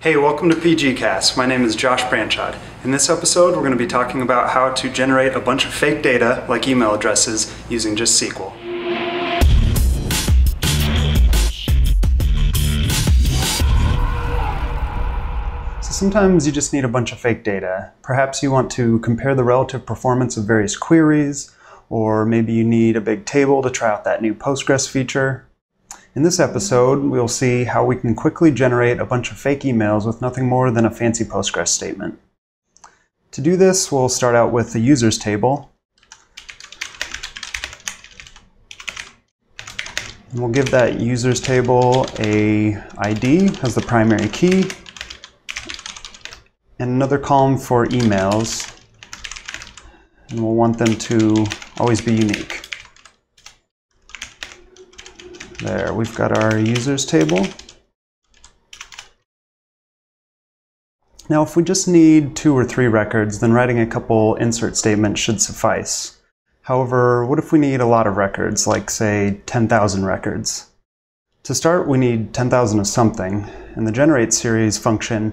Hey, welcome to PGCast. My name is Josh Branchaud. In this episode, we're going to be talking about how to generate a bunch of fake data, like email addresses, using just SQL. So sometimes you just need a bunch of fake data. Perhaps you want to compare the relative performance of various queries, or maybe you need a big table to try out that new Postgres feature. In this episode, we'll see how we can quickly generate a bunch of fake emails with nothing more than a fancy Postgres statement. To do this, we'll start out with the users table. And we'll give that users table an ID as the primary key, and another column for emails. And we'll want them to always be unique. There, we've got our users table. Now, if we just need 2 or 3 records, then writing a couple insert statements should suffice. However, what if we need a lot of records, like say 10,000 records? To start, we need 10,000 of something, and the generate series function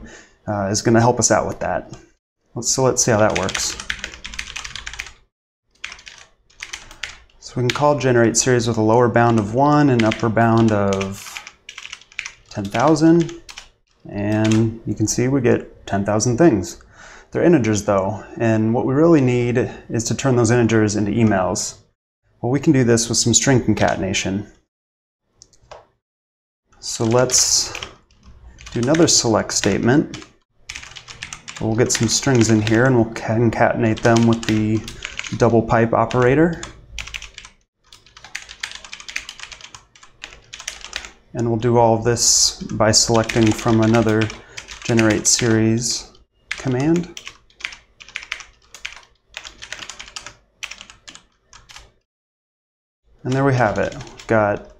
is going to help us out with that. So let's see how that works. We can call generate series with a lower bound of 1 and upper bound of 10,000. And you can see we get 10,000 things. They're integers though, and what we really need is to turn those integers into emails. Well, we can do this with some string concatenation. So let's do another select statement. We'll get some strings in here and we'll concatenate them with the double pipe operator. And we'll do all of this by selecting from another generate series command. And there we have it. We've got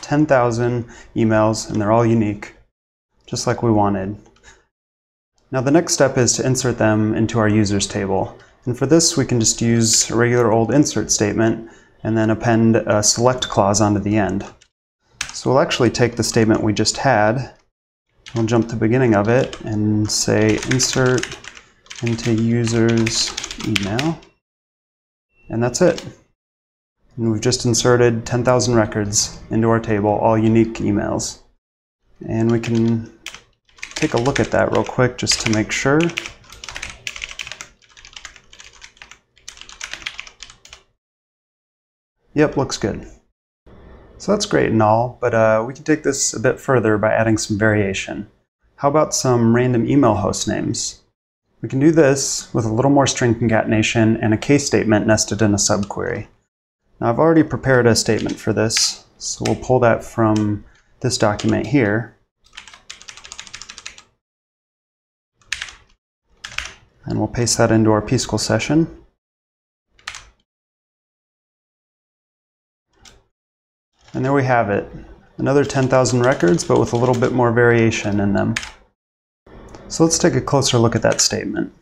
10,000 emails, and they're all unique, just like we wanted. Now the next step is to insert them into our users table. And for this, we can just use a regular old insert statement and then append a select clause onto the end. So we'll actually take the statement we just had, we'll jump to the beginning of it and say insert into users email, and that's it. And we've just inserted 10,000 records into our table, all unique emails. And we can take a look at that real quick just to make sure. Yep, looks good. So that's great and all, but we can take this a bit further by adding some variation. How about some random email host names? We can do this with a little more string concatenation and a case statement nested in a subquery. Now I've already prepared a statement for this, so we'll pull that from this document here. And we'll paste that into our PSQL session. And there we have it. Another 10,000 records, but with a little bit more variation in them. So let's take a closer look at that statement.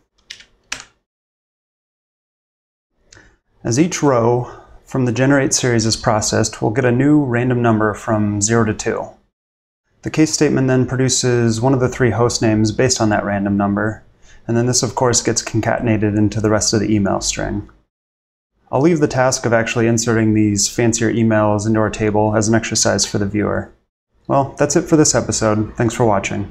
As each row from the generate series is processed, we'll get a new random number from 0 to 2. The case statement then produces one of the 3 host names based on that random number. And then this, of course, gets concatenated into the rest of the email string. I'll leave the task of actually inserting these fancier emails into our table as an exercise for the viewer. Well, that's it for this episode. Thanks for watching.